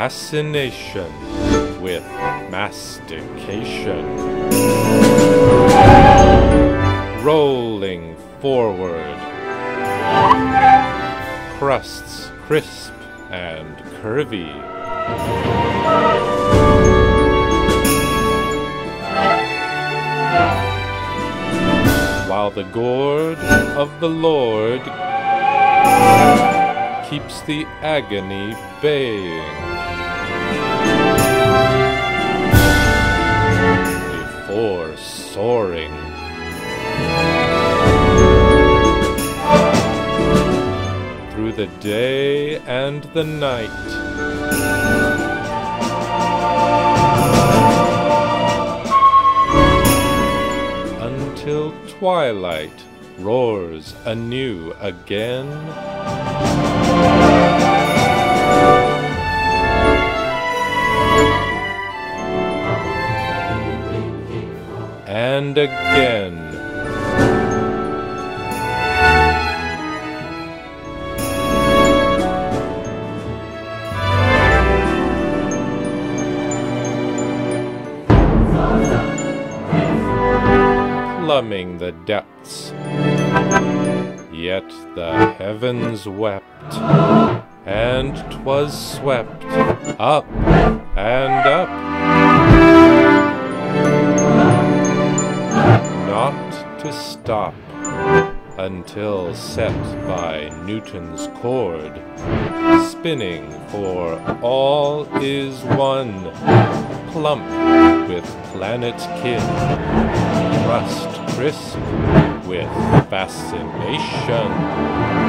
fascination with mastication. Rolling forward. Crusts crisp and curvy. While the gourd of the Lord keeps the agony baying before soaring. Through the day and the night, until twilight roars anew again. And again. Plumbing the depths, yet the heavens wept, and 'twas swept up and up, not to stop until set by Newton's cord, spinning for all is one, plump with planet kin, crust crisp with fascination.